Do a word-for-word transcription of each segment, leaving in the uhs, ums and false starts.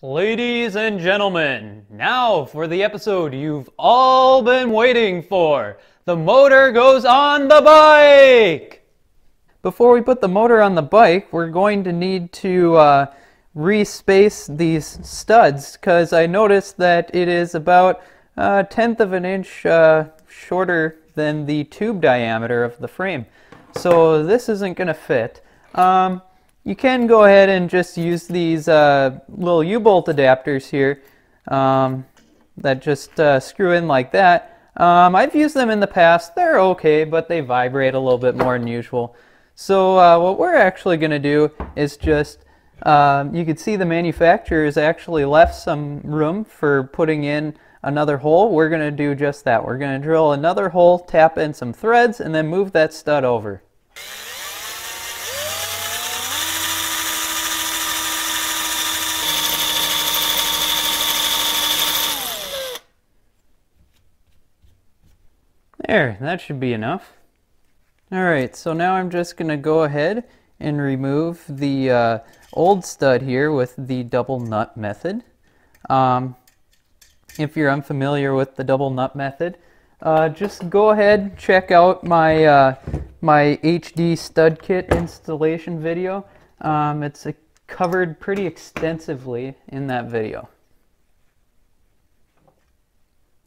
Ladies and gentlemen, now for the episode you've all been waiting for. The motor goes on the bike! Before we put the motor on the bike, we're going to need to uh, re-space these studs, because I noticed that it is about a tenth of an inch uh, shorter than the tube diameter of the frame. So this isn't going to fit. Um, You can go ahead and just use these uh, little U-bolt adapters here um, that just uh, screw in like that. Um, I've used them in the past. They're okay, but they vibrate a little bit more than usual. So uh, what we're actually going to do is just, uh, you can see the manufacturer's actually left some room for putting in another hole. We're going to do just that. We're going to drill another hole, tap in some threads, and then move that stud over. There, that should be enough. Alright, so now I'm just going to go ahead and remove the uh, old stud here with the double nut method. Um, if you're unfamiliar with the double nut method, uh, just go ahead, check out my, uh, my H D stud kit installation video. Um, it's uh, covered pretty extensively in that video.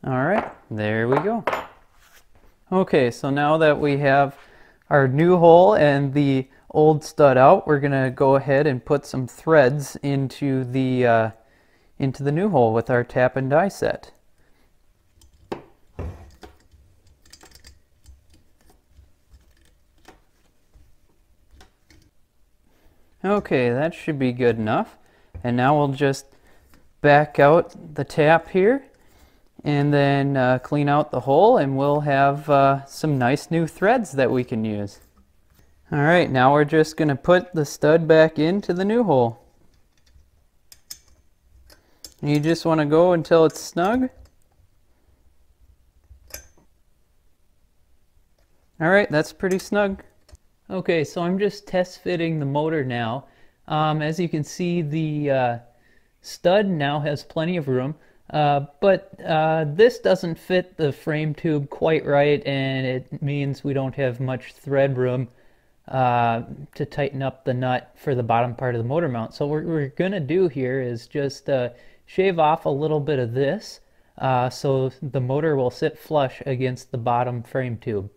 Alright, there we go. Okay, so now that we have our new hole and the old stud out, we're going to go ahead and put some threads into the, uh, into the new hole with our tap and die set. Okay, that should be good enough. And now we'll just back out the tap here, and then uh, clean out the hole, and we'll have uh, some nice new threads that we can use. Alright, now we're just going to put the stud back into the new hole. You just want to go until it's snug. Alright, that's pretty snug. Okay, so I'm just test fitting the motor now. Um, as you can see, the uh, stud now has plenty of room. Uh, but uh, this doesn't fit the frame tube quite right, and it means we don't have much thread room uh, to tighten up the nut for the bottom part of the motor mount. So what we're going to do here is just uh, shave off a little bit of this uh, so the motor will sit flush against the bottom frame tube.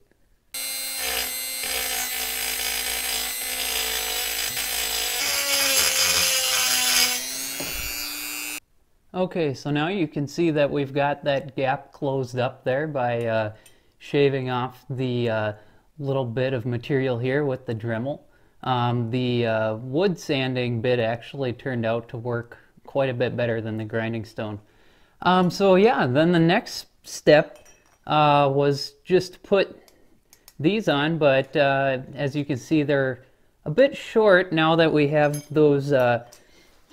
Okay, so now you can see that we've got that gap closed up there by uh, shaving off the uh, little bit of material here with the Dremel. Um, the uh, wood sanding bit actually turned out to work quite a bit better than the grinding stone. Um, so yeah, then the next step uh, was just put these on, but uh, as you can see, they're a bit short now that we have those uh,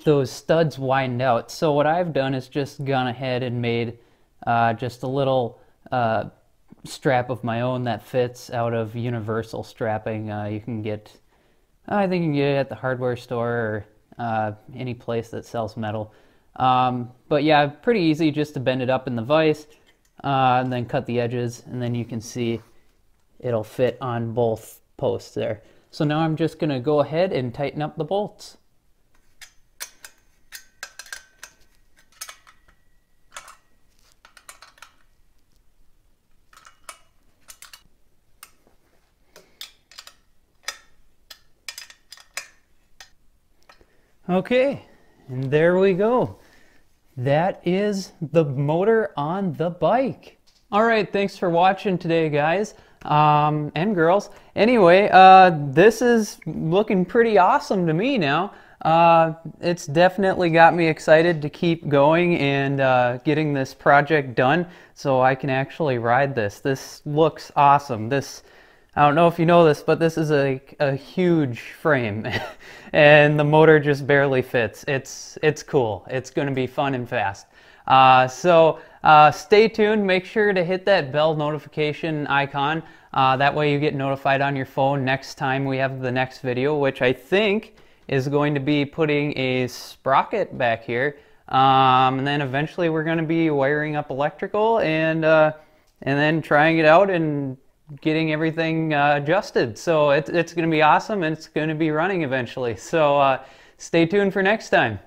those studs widened out. So what I've done is just gone ahead and made uh, just a little uh, strap of my own that fits out of universal strapping. Uh, you can get, I think you can get it at the hardware store or uh, any place that sells metal. Um, but yeah, pretty easy just to bend it up in the vise uh, and then cut the edges, and then you can see it'll fit on both posts there. So now I'm just gonna go ahead and tighten up the bolts. Okay, and there we go. That is the motor on the bike. All right, thanks for watching today, guys um, and girls. Anyway, uh, this is looking pretty awesome to me now. Uh, it's definitely got me excited to keep going and uh, getting this project done so I can actually ride this. This looks awesome. This I don't know if you know this, but this is a, a huge frame and the motor just barely fits. It's, it's cool. It's going to be fun and fast. Uh, so uh, stay tuned. Make sure to hit that bell notification icon. Uh, that way you get notified on your phone next time we have the next video, which I think is going to be putting a sprocket back here Um, and then eventually we're going to be wiring up electrical and uh, and then trying it out and getting everything uh, adjusted. So it, it's going to be awesome, and it's going to be running eventually. So uh, stay tuned for next time.